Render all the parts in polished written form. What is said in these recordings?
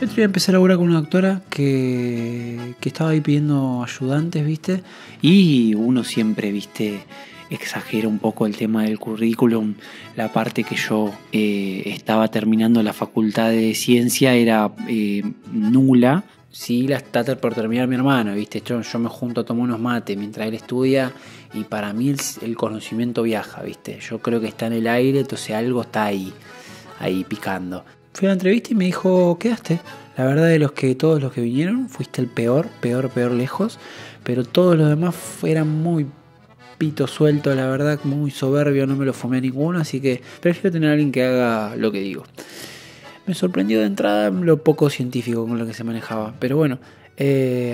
Yo te voy a empezar ahora con una doctora que estaba ahí pidiendo ayudantes, ¿viste? Y uno siempre, ¿viste?, exagera un poco el tema del currículum. La parte que yo estaba terminando la facultad de ciencia era nula. Sí, la está por terminar mi hermano, ¿viste? Yo me junto a tomar unos mates mientras él estudia y para mí el conocimiento viaja, ¿viste? Yo creo que está en el aire, entonces algo está ahí picando. Fui a la entrevista y me dijo, quedaste. La verdad, de todos los que vinieron, fuiste el peor lejos. Pero todos los demás eran muy pito suelto, la verdad, muy soberbio. No me lo fumé a ninguno, así que prefiero tener a alguien que haga lo que digo. Me sorprendió de entrada lo poco científico con lo que se manejaba. Pero bueno,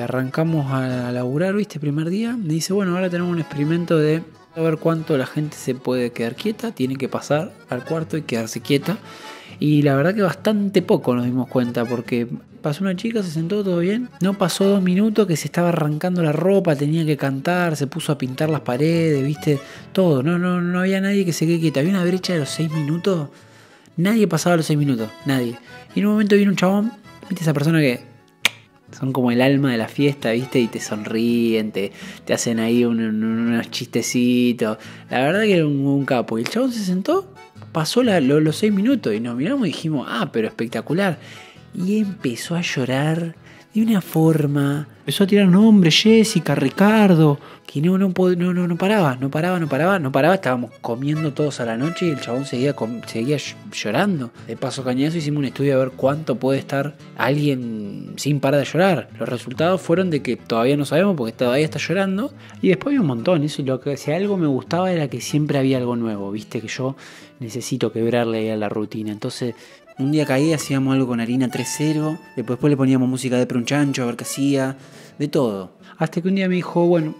arrancamos a laburar, ¿viste? Primer día. Me dice, bueno, ahora tenemos un experimento de a ver cuánto la gente se puede quedar quieta. Tiene que pasar al cuarto y quedarse quieta. Y la verdad que bastante poco nos dimos cuenta, porque pasó una chica, se sentó, todo bien. No pasó 2 minutos que se estaba arrancando la ropa, tenía que cantar, se puso a pintar las paredes, viste, todo. No había nadie que se quede quieta. Había una brecha de los 6 minutos. Nadie pasaba los 6 minutos, nadie. Y en un momento viene un chabón, viste, esa persona que son como el alma de la fiesta, viste, y te sonríen, te hacen ahí unos chistecitos. La verdad que era un capo. Y el chabón se sentó, pasó los 6 minutos y nos miramos y dijimos, ah, pero espectacular. Y empezó a llorar de una forma. Empezó a tirar nombres, Jessica, Ricardo, que no paraba. Estábamos comiendo todos a la noche y el chabón seguía llorando. De paso cañazo hicimos un estudio a ver cuánto puede estar alguien sin parar de llorar. Los resultados fueron de que todavía no sabemos porque todavía está llorando. Y después había un montón. Eso, y lo que, si algo me gustaba, era que siempre había algo nuevo. Viste que yo necesito quebrarle a la rutina. Entonces, un día caí, hacíamos algo con harina 3-0, después le poníamos música de Prunchancho, a ver qué hacía, de todo. Hasta que un día me dijo, bueno,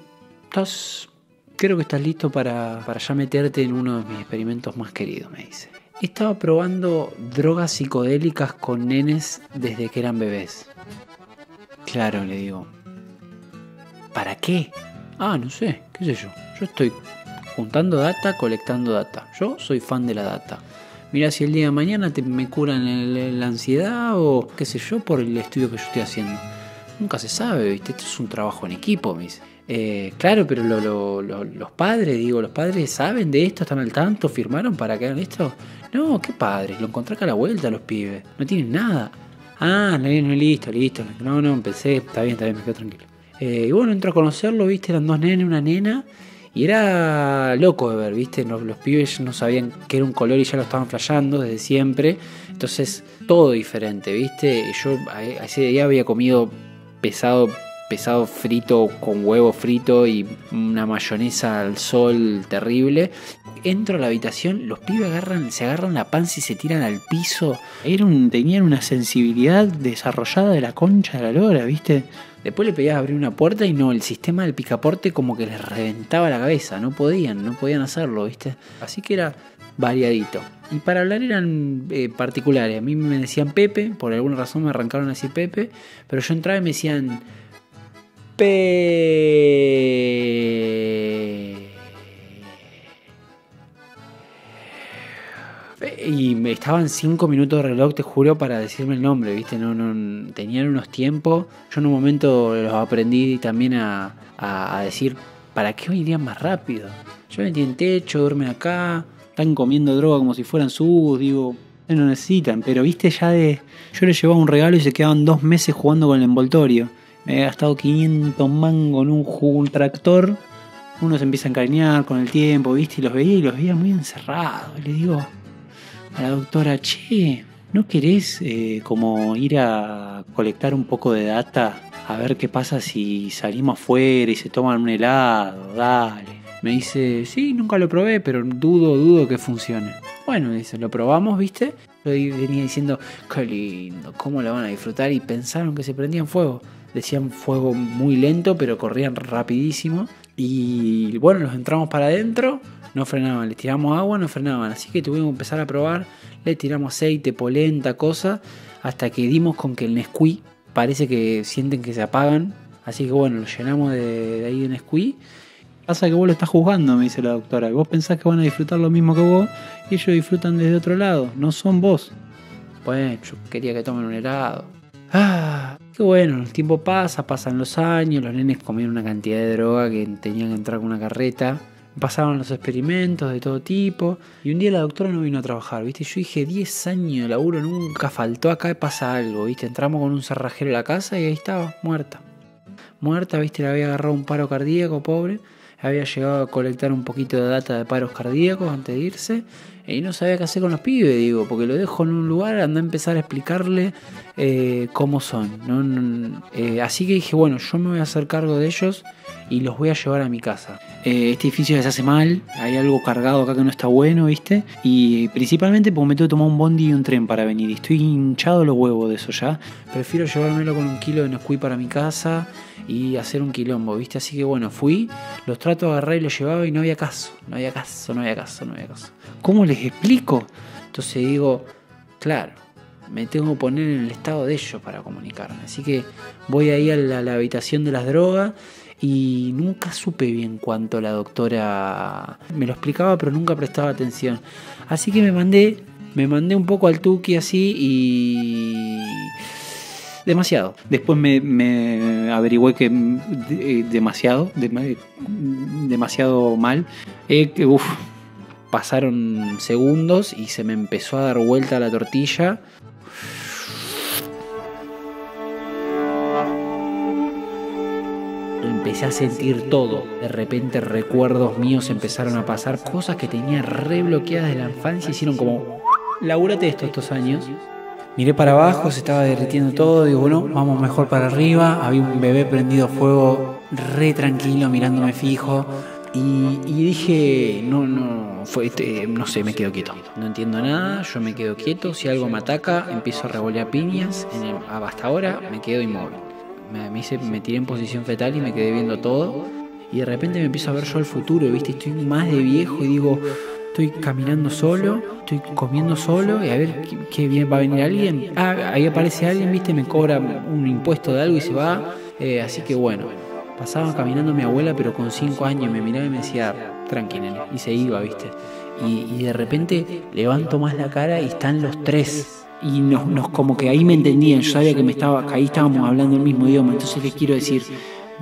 creo que estás listo para ya meterte en uno de mis experimentos más queridos, me dice. Estaba probando drogas psicodélicas con nenes desde que eran bebés. Claro, le digo. ¿Para qué? Ah, no sé, qué sé yo. Yo estoy juntando data, colectando data. Yo soy fan de la data. Mirá, si el día de mañana me curan la ansiedad o qué sé yo por el estudio que yo estoy haciendo. Nunca se sabe, ¿viste? Esto es un trabajo en equipo, me dice. Claro, pero los padres, digo, ¿los padres saben de esto? ¿Están al tanto? ¿Firmaron para que hagan esto? No, ¿qué padres? Lo encontré acá a la vuelta, los pibes. No tienen nada. Ah, no, listo. No, empecé. Está bien, me quedo tranquilo. Y bueno, entro a conocerlo, ¿viste? Eran 2 nenes, una nena. Y era loco de ver, ¿viste? Los pibes no sabían que era un color y ya lo estaban flasheando desde siempre. Entonces, todo diferente, ¿viste? Yo ese día había comido pesado frito con huevo frito y una mayonesa al sol terrible. Entro a la habitación, los pibes se agarran la panza y se tiran al piso. Tenían una sensibilidad desarrollada de la concha de la lora, ¿viste? Después le pedías abrir una puerta y no, el sistema del picaporte como que les reventaba la cabeza. No podían hacerlo, ¿viste? Así que era variadito. Y para hablar eran particulares. A mí me decían Pepe, por alguna razón me arrancaron así Pepe. Pero yo entraba y me decían Y me estaban 5 minutos de reloj, te juro, para decirme el nombre, ¿viste? No, tenían unos tiempos. Yo en un momento los aprendí también a decir, ¿para qué irían más rápido? Yo me metí en techo, duermen acá, están comiendo droga como si fueran sus, digo, no necesitan. Pero, ¿viste? Yo les llevaba un regalo y se quedaban 2 meses jugando con el envoltorio. Me había gastado 500 mangos en un tractor. Uno se empieza a encariñar con el tiempo, ¿viste? Y los veía muy encerrados. Le digo a la doctora, che, ¿no querés como ir a colectar un poco de data? A ver qué pasa si salimos afuera y se toman un helado, dale. Me dice, sí, nunca lo probé, pero dudo que funcione. Bueno, me dice, lo probamos, ¿viste? Yo venía diciendo, qué lindo, cómo la van a disfrutar, y pensaron que se prendían fuego. Decían fuego muy lento, pero corrían rapidísimo. Y bueno, los entramos para adentro, no frenaban, les tiramos agua, no frenaban. Así que tuvimos que empezar a probar, le tiramos aceite, polenta, cosas, hasta que dimos con que el Nesquí, parece que sienten que se apagan. Así que bueno, lo llenamos de ahí de Nesquí. Pasa que vos lo estás juzgando, me dice la doctora. Vos pensás que van a disfrutar lo mismo que vos y ellos disfrutan desde otro lado, no son vos. Bueno, yo quería que tomen un helado. Ah, qué bueno, el tiempo pasa, pasan los años, los nenes comían una cantidad de droga que tenían que entrar con una carreta. Pasaban los experimentos de todo tipo. Y un día la doctora no vino a trabajar, ¿viste? Yo dije, 10 años de laburo, nunca faltó, acá pasa algo, ¿viste? Entramos con un cerrajero a la casa y ahí estaba, muerta. Muerta, ¿viste? Le había agarrado un paro cardíaco, pobre. Había llegado a colectar un poquito de data de paros cardíacos antes de irse. Y no sabía qué hacer con los pibes, digo, porque lo dejo en un lugar, anda a empezar a explicarle cómo son, ¿no? Así que dije, bueno, yo me voy a hacer cargo de ellos y los voy a llevar a mi casa. Este edificio les hace mal, hay algo cargado acá que no está bueno, ¿viste? Y principalmente porque me tengo que tomar un bondi y un tren para venir. Y estoy hinchado los huevos de eso ya. Prefiero llevármelo con un kilo de Nesquí para mi casa y hacer un quilombo, ¿viste? Así que bueno, fui, los trato, agarré y los llevaba y no había caso. No había caso, no había caso, no había caso. ¿Cómo les explico? Entonces digo, claro, me tengo que poner en el estado de ellos para comunicarme. Así que voy ahí a la habitación de las drogas. Y nunca supe bien cuánto la doctora me lo explicaba, pero nunca prestaba atención. Así que me mandé un poco al tuki así y... demasiado. Después me averigüé que demasiado mal. Pasaron segundos y se me empezó a dar vuelta la tortilla. Empecé a sentir todo. De repente recuerdos míos empezaron a pasar. Cosas que tenía re bloqueadas de la infancia. Hicieron como... labúrate esto estos años. Miré para abajo, se estaba derritiendo todo. Digo, bueno, vamos mejor para arriba. Había un bebé prendido fuego re tranquilo, mirándome fijo. Y dije, no sé, me quedo quieto. No entiendo nada, yo me quedo quieto. Si algo me ataca, empiezo a revolear piñas. Hasta ahora me quedo inmóvil. Me tiré en posición fetal y me quedé viendo todo. Y de repente me empiezo a ver yo el futuro, ¿viste? Estoy más de viejo y digo, estoy caminando solo, estoy comiendo solo. Y a ver, ¿qué va a venir alguien? Ah, ahí aparece alguien, ¿viste? Me cobra un impuesto de algo y se va. Así que bueno, pasaba caminando mi abuela, pero con 5 años. Me miraba y me decía, tranquilo. Y se iba, ¿viste? Y de repente levanto más la cara y están los tres. Y nos como que ahí me entendían, yo sabía que ahí estábamos hablando el mismo idioma. Entonces les quiero decir,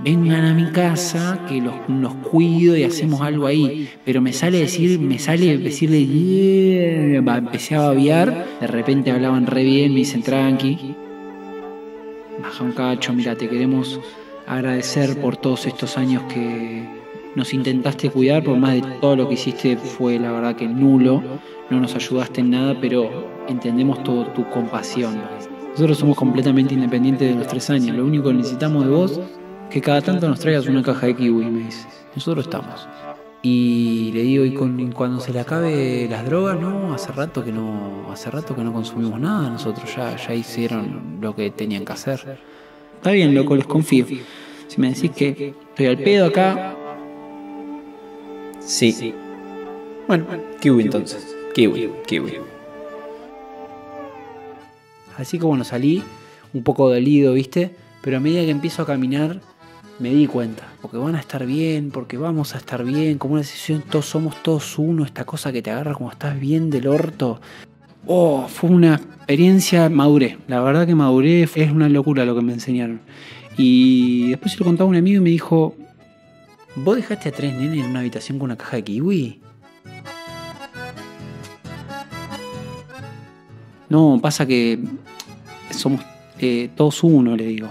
vengan a mi casa, que los cuido y hacemos algo ahí. Pero me sale decirle, yeah. Empecé a babear, de repente hablaban re bien, me dicen tranqui. Baja un cacho, mira, te queremos agradecer por todos estos años que nos intentaste cuidar, por más de todo lo que hiciste fue la verdad que nulo, no nos ayudaste en nada, pero... entendemos tu compasión. Nosotros somos completamente independientes de los 3 años. Lo único que necesitamos de vos que cada tanto nos traigas una caja de kiwi, me dices. Nosotros estamos. Y le digo, cuando se le acabe las drogas, no, hace rato que no consumimos nada. Nosotros ya hicieron lo que tenían que hacer. Está bien, loco, les confío. Si me decís que estoy al pedo acá. Sí. Bueno, kiwi entonces. Kiwi. Así que bueno, salí un poco dolido, ¿viste? Pero a medida que empiezo a caminar, me di cuenta. Porque van a estar bien, porque vamos a estar bien. Como una decisión, todos somos todos uno. Esta cosa que te agarra como estás bien del orto. Oh, fue una experiencia, maduré. La verdad que maduré, es una locura lo que me enseñaron. Y después se lo contaba a un amigo y me dijo... ¿Vos dejaste a 3 nenes en una habitación con una caja de kiwi? No, pasa que somos todos uno, le digo.